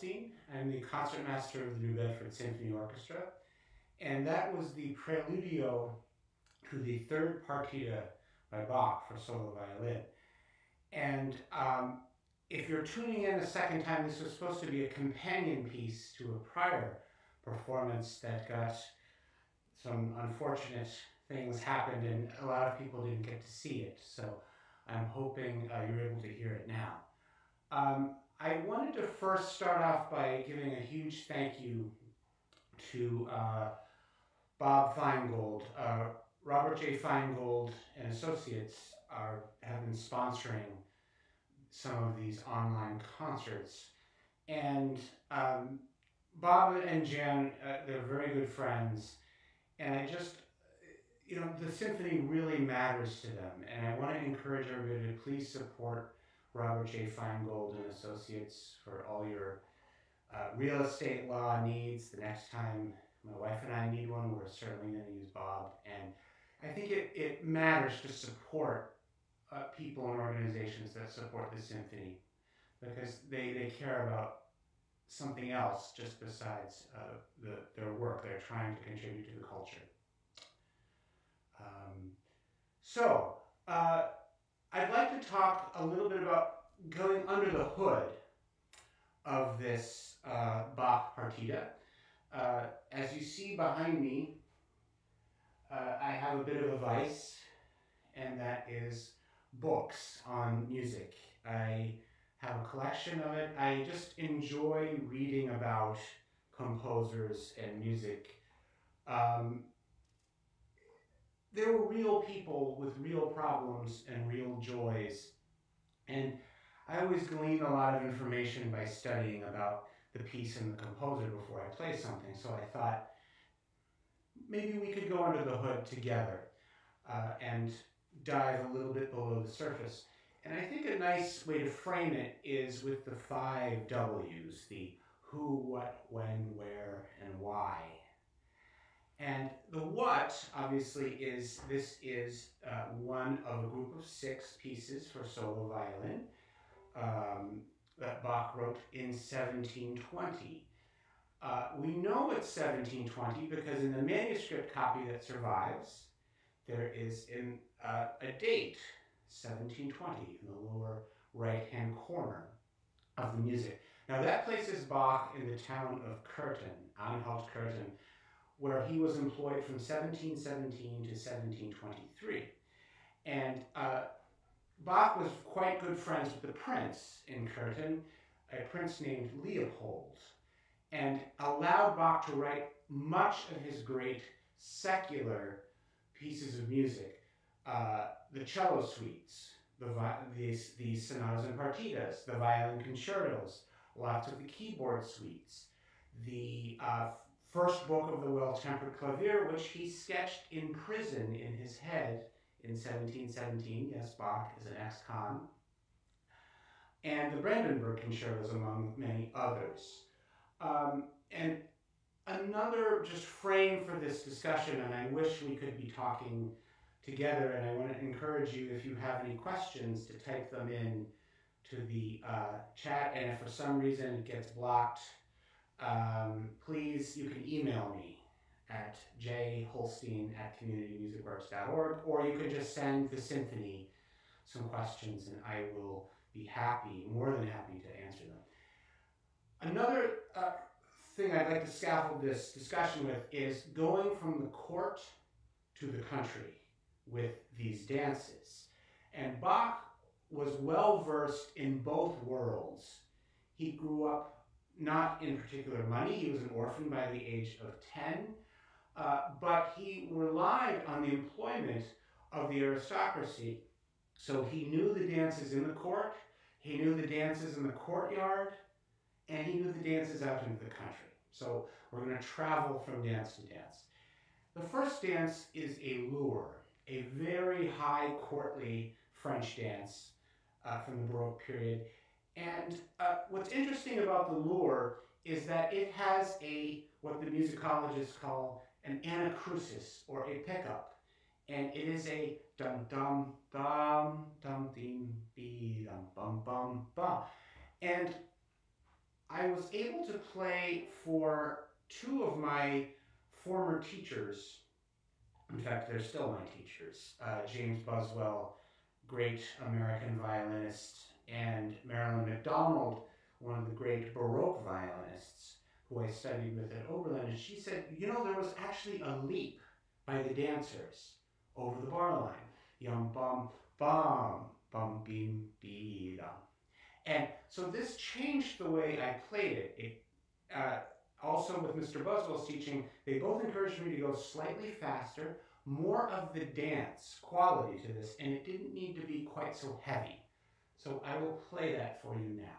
Holstein. I'm the concertmaster of the New Bedford Symphony Orchestra. And that was the preludio to the third partita by Bach for solo violin. And if you're tuning in a second time, this was supposed to be a companion piece to a prior performance that got some unfortunate things happened and a lot of people didn't get to see it. So I'm hoping you're able to hear it now. I wanted to first start off by giving a huge thank you to Bob Feingold. Robert J. Feingold and Associates have been sponsoring some of these online concerts. And Bob and Jan, they're very good friends. And I just, you know, the symphony really matters to them. And I want to encourage everybody to please support Robert J. Feingold and Associates for all your real estate law needs. The next time my wife and I need one, we're certainly going to use Bob. And I think it matters to support people and organizations that support the symphony, because they care about something else just besides their work. They're trying to contribute to the culture. So I'd like to talk a little bit about going under the hood of this Bach partita. As you see behind me, I have a bit of a vice, and that is books on music. I have a collection of it. I just enjoy reading about composers and music. They were real people with real problems and real joys. And I always glean a lot of information by studying about the piece and the composer before I play something. So I thought maybe we could go under the hood together and dive a little bit below the surface. And I think a nice way to frame it is with the 5 W's, the who, what, when, where, and why. And the what, obviously, is this is one of a group of 6 pieces for solo violin that Bach wrote in 1720. We know it's 1720 because in the manuscript copy that survives, there is a date, 1720, in the lower right-hand corner of the music. Now that places Bach in the town of Cöthen, Anhalt-Cöthen, where he was employed from 1717 to 1723. And Bach was quite good friends with the prince in Cöthen, a prince named Leopold, and allowed Bach to write much of his great secular pieces of music, the cello suites, the sonatas and partitas, the violin concertos, lots of the keyboard suites, the first book of the Well-Tempered Clavier, which he sketched in prison in his head in 1717. Yes, Bach is an ex-con. And the Brandenburg Concertos, among many others. And another just frame for this discussion, and I wish we could be talking together, and I want to encourage you, if you have any questions, to type them in to the chat, and if for some reason it gets blocked, please, you can email me at jholstein@communitymusicworks.org, or you can just send the symphony some questions, and I will be happy, more than happy, to answer them. Another thing I'd like to scaffold this discussion with is going from the court to the country with these dances. And Bach was well-versed in both worlds. He grew up not in particular money. He was an orphan by the age of 10, but he relied on the employment of the aristocracy. So he knew the dances in the court, he knew the dances in the courtyard, and he knew the dances out into the country. So we're going to travel from dance to dance. The first dance is a lure, a very high courtly French dance from the Baroque period. And what's interesting about the lure is that it has what the musicologists call an anacrusis, or a pickup. And it is a dum-dum-dum-dum-dee-dum-bum-bum-bum. And I was able to play for two of my former teachers. In fact, they're still my teachers. James Buswell, great American violinist, and Marilyn McDonald, one of the great Baroque violinists, who I studied with at Oberlin. And she said, you know, there was actually a leap by the dancers over the bar line. Yum, bum, bum, bum, beam, be, dum. And so this changed the way I played it. Also, with Mr. Buswell's teaching, they both encouraged me to go slightly faster, more of the dance quality to this, and it didn't need to be quite so heavy. So I will play that for you now.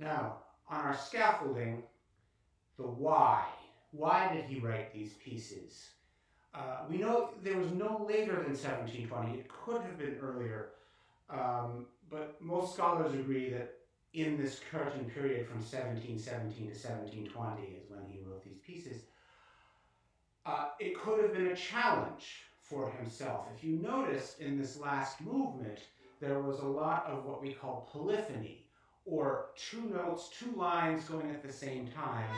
Now, on our scaffolding, the why. Why did he write these pieces? We know there was no later than 1720. It could have been earlier, but most scholars agree that in this curtain period from 1717 to 1720 is when he wrote these pieces. It could have been a challenge for himself. If you noticed in this last movement, there was a lot of what we call polyphony, or two notes, two lines going at the same time.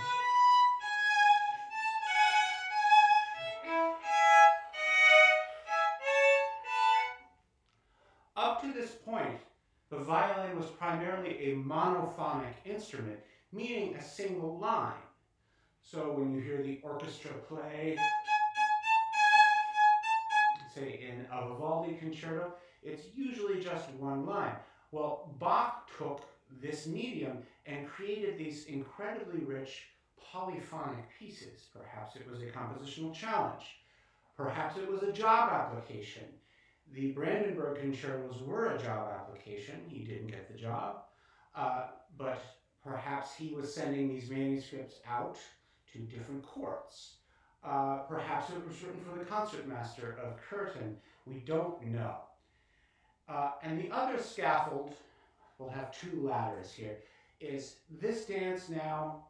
Up to this point, the violin was primarily a monophonic instrument, meaning a single line. So when you hear the orchestra play, say in a Vivaldi concerto, it's usually just one line. Well, Bach took this medium and created these incredibly rich polyphonic pieces. Perhaps it was a compositional challenge. Perhaps it was a job application. The Brandenburg Concertos were a job application. He didn't get the job, but perhaps he was sending these manuscripts out to different courts. Perhaps it was written for the concertmaster of Cöthen. We don't know. And the other scaffold, we'll have two ladders here, is this dance now,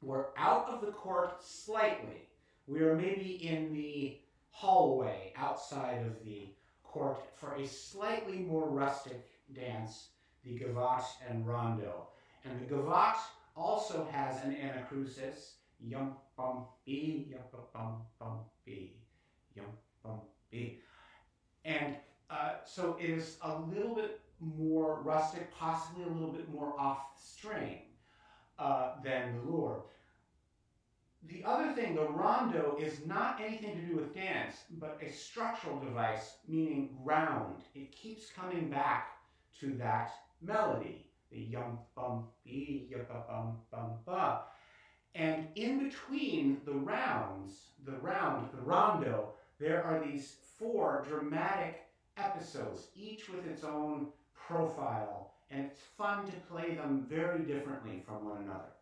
we're out of the court slightly. We are maybe in the hallway outside of the court for a slightly more rustic dance, the gavotte and rondo. And the gavotte also has an anacrusis, yum bum bee, yum bum bum bee, yum bum bee. And so it is a little bit more rustic, possibly a little bit more off the string than the lure. The other thing, the rondo, is not anything to do with dance, but a structural device, meaning round. It keeps coming back to that melody, the yum bum bee, yum bum bum ba. And in between the rounds, the rondo, there are these four dramatic episodes, each with its own profile, and it's fun to play them very differently from one another.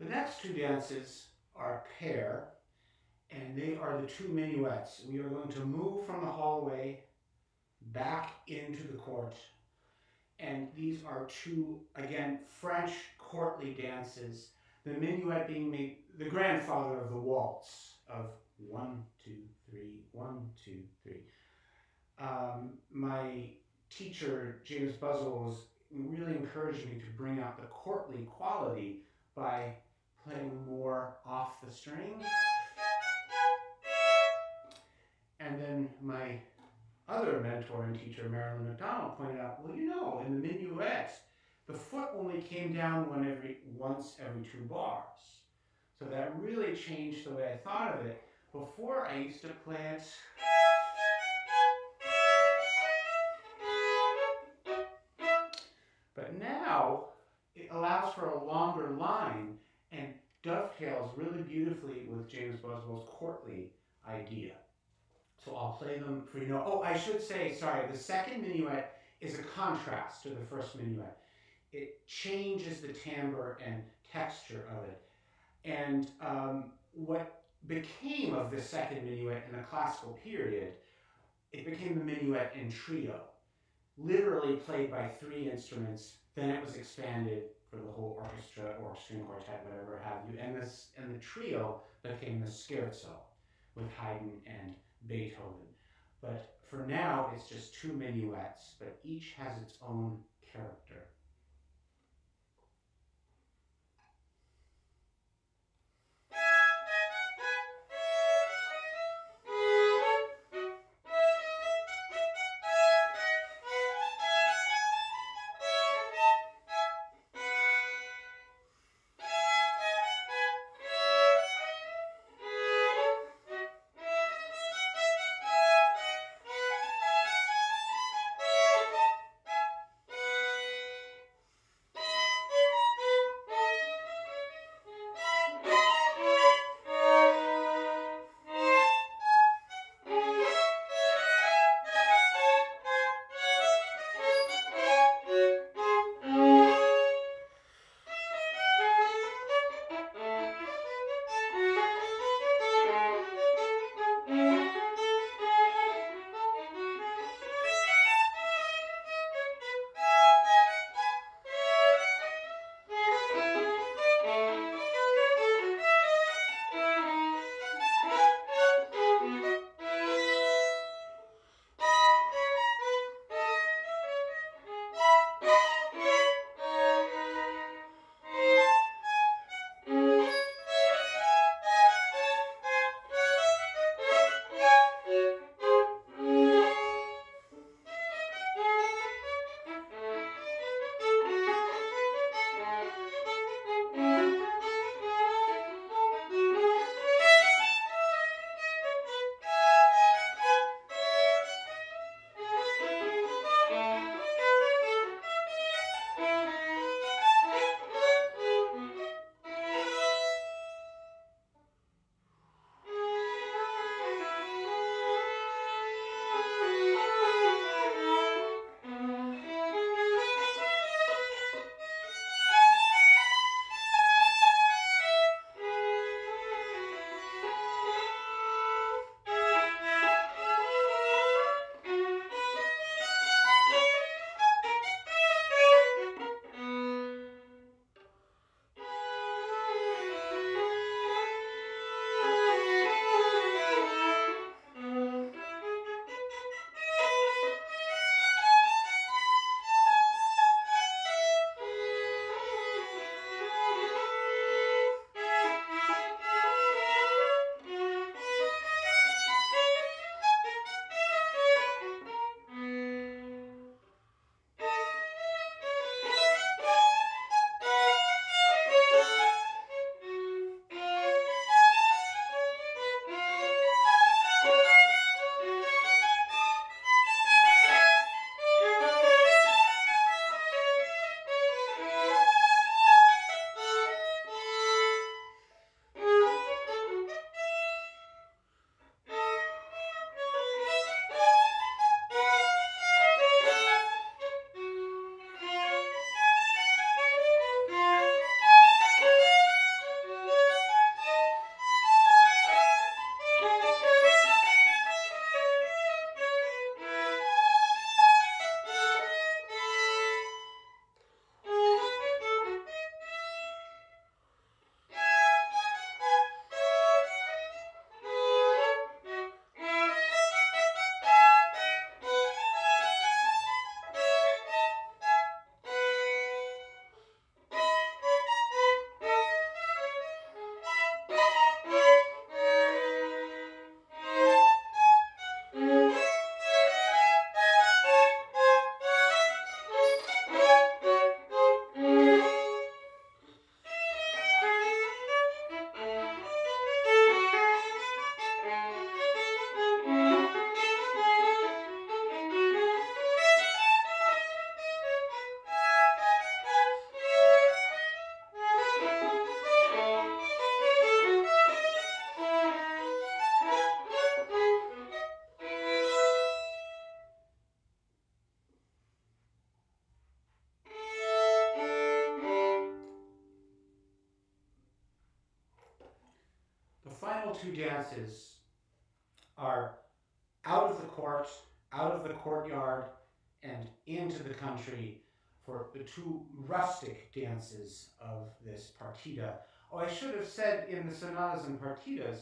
The next two dances are a pair, and they are the two minuets. We are going to move from the hallway back into the court. And these are two, again, French courtly dances. The minuet being the grandfather of the waltz of 1, 2, 3, 1, 2, 3. My teacher, James Buswell, really encouraged me to bring out the courtly quality by playing more off the string. And then my other mentor and teacher, Marilyn McDonald, pointed out, well, in the minuet, the foot only came down once every two bars. So that really changed the way I thought of it. Before, I used to play it . But now, it allows for a longer line and dovetails really beautifully with James Buswell's courtly idea. So I'll play them for you. Oh, I should say, sorry, the second minuet is a contrast to the first minuet. It changes the timbre and texture of it. And what became of the second minuet in the classical period, it became the minuet in trio, literally played by three instruments. Then it was expanded for the whole orchestra or string quartet, whatever have you. And the trio became the scherzo with Haydn and Beethoven. But for now, it's just two minuets, but each has its own character. final two dances are out of the court, out of the courtyard, and into the country for the two rustic dances of this partita. Oh, I should have said in the sonatas and partitas,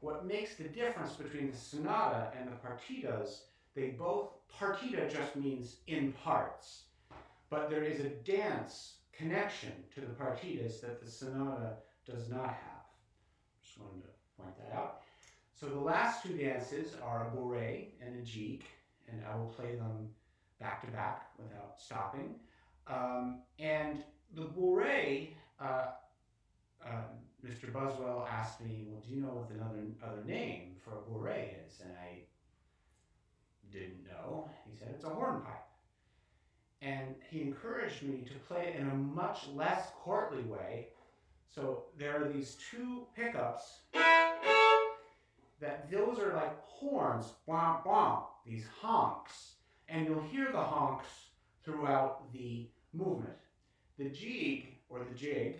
what makes the difference between the sonata and the partitas, they both, partita just means in parts, but there is a dance connection to the partitas that the sonata does not have. Just wanted to point that out. So the last two dances are a bourrée and a jig, and I will play them back to back without stopping. And the bourrée, Mr. Buswell asked me, well, do you know what another name for a bourrée is? And I didn't know. He said, it's a hornpipe. And he encouraged me to play it in a much less courtly way. So there are these two pickups. That those are like horns, womp womp, these honks. And you'll hear the honks throughout the movement. The jig, or the jig,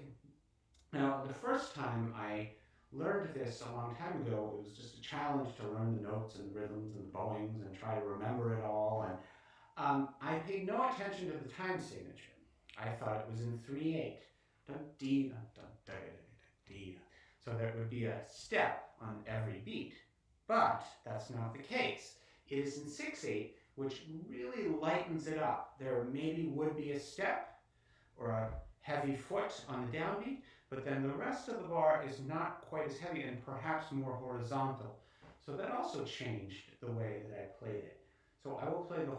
now the first time I learned this a long time ago, it was just a challenge to learn the notes and the rhythms and the bowings and try to remember it all. And I paid no attention to the time signature. I thought it was in 3/8. So there would be a step on every beat, but that's not the case. It is in 6/8, which really lightens it up. There maybe would be a step or a heavy foot on the downbeat, but then the rest of the bar is not quite as heavy and perhaps more horizontal. So that also changed the way that I played it. So I will play the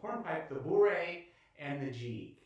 hornpipe, the bourrée, and the jig.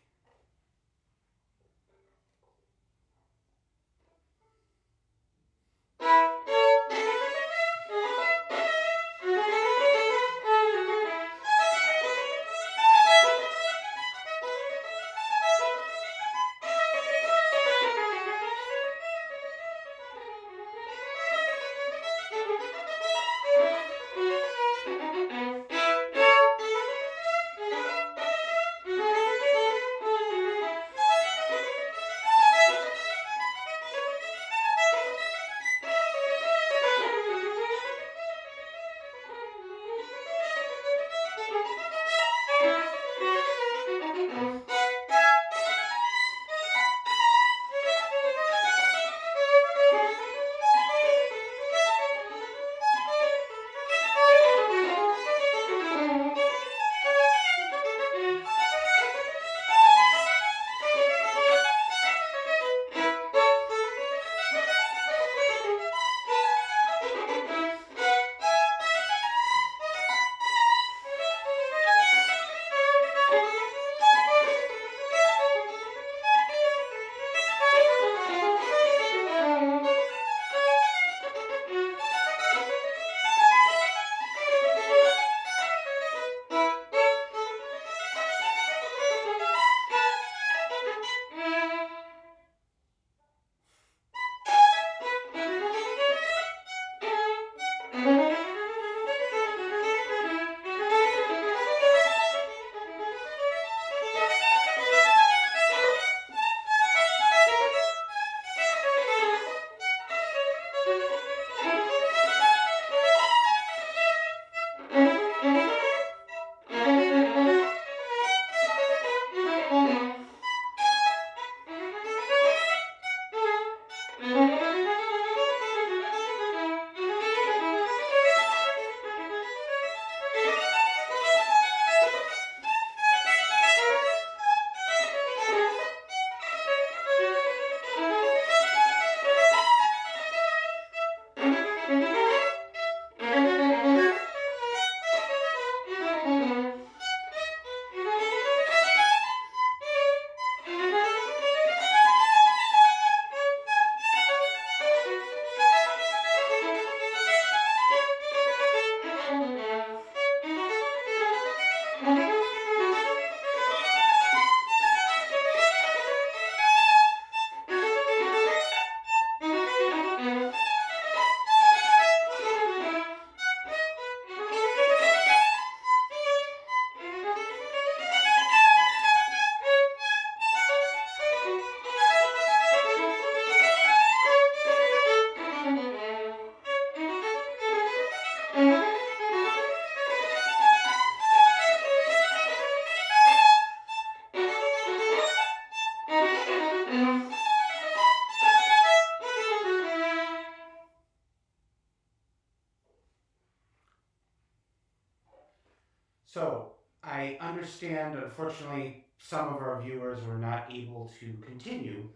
understand, unfortunately, some of our viewers were not able to continue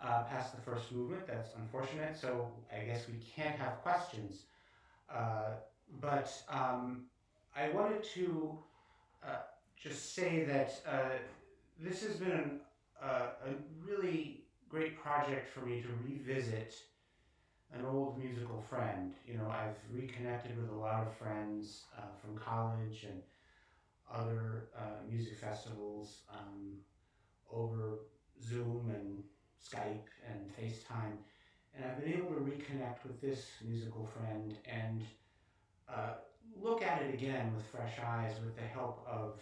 past the first movement. That's unfortunate, so I guess we can't have questions. I wanted to just say that this has been a really great project for me to revisit an old musical friend. You know, I've reconnected with a lot of friends from college and other music festivals over Zoom and Skype and FaceTime, and I've been able to reconnect with this musical friend and look at it again with fresh eyes with the help of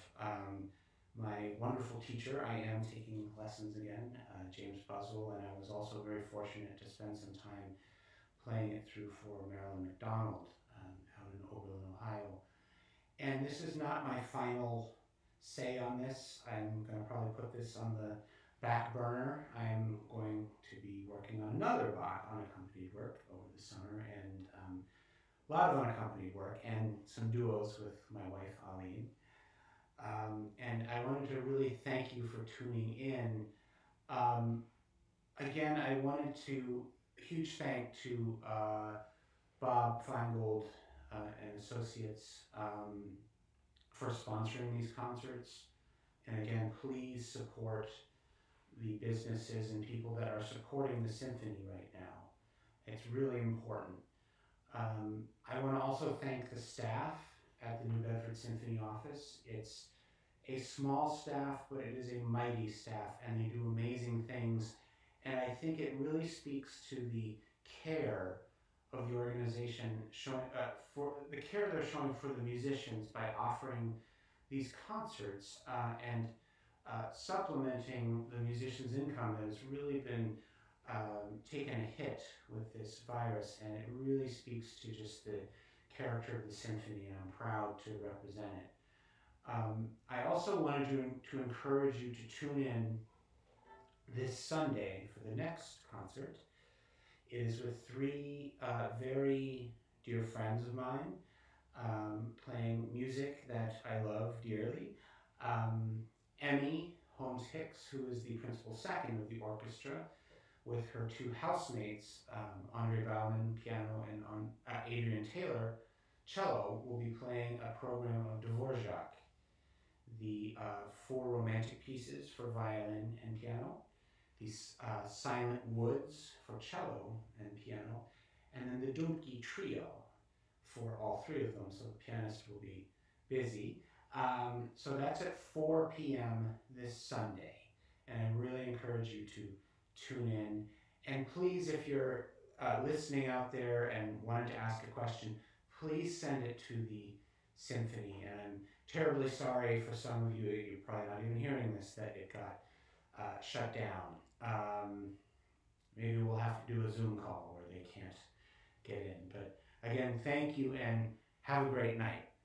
my wonderful teacher. I am taking lessons again, James Buswell, and I was also very fortunate to spend some time playing it through for Marilyn McDonald out in Oberlin, Ohio. And this is not my final say on this. I'm going to probably put this on the back burner. I'm going to be working on another Bach unaccompanied work over the summer, and a lot of unaccompanied work and some duos with my wife, Aline. And I wanted to really thank you for tuning in. Again, I wanted to huge thank to Bob Feingold and Associates for sponsoring these concerts. And again, please support the businesses and people that are supporting the symphony right now. It's really important. I want to also thank the staff at the New Bedford Symphony office. It's a small staff, but it is a mighty staff, and they do amazing things. And I think it really speaks to the care of the organization, for the care they're showing for the musicians by offering these concerts and supplementing the musicians' income that has really been taken a hit with this virus. And it really speaks to just the character of the symphony, and I'm proud to represent it. I also wanted to encourage you to tune in this Sunday for the next concert. It is with three very dear friends of mine playing music that I love dearly. Emmy Holmes-Hicks, who is the principal second of the orchestra, with her two housemates, Andre Valin, piano, and Adrian Taylor, cello, will be playing a program of Dvorak, the four romantic pieces for violin and piano, these silent woods for cello and piano, and then the Dumky Trio for all three of them, so the pianist will be busy. So that's at 4 p.m. this Sunday, and I really encourage you to tune in. And please, if you're listening out there and wanted to ask a question, please send it to the symphony. And I'm terribly sorry for some of you, you're probably not even hearing this, that it got shut down. Maybe we'll have to do a Zoom call where they can't get in. But again, thank you and have a great night.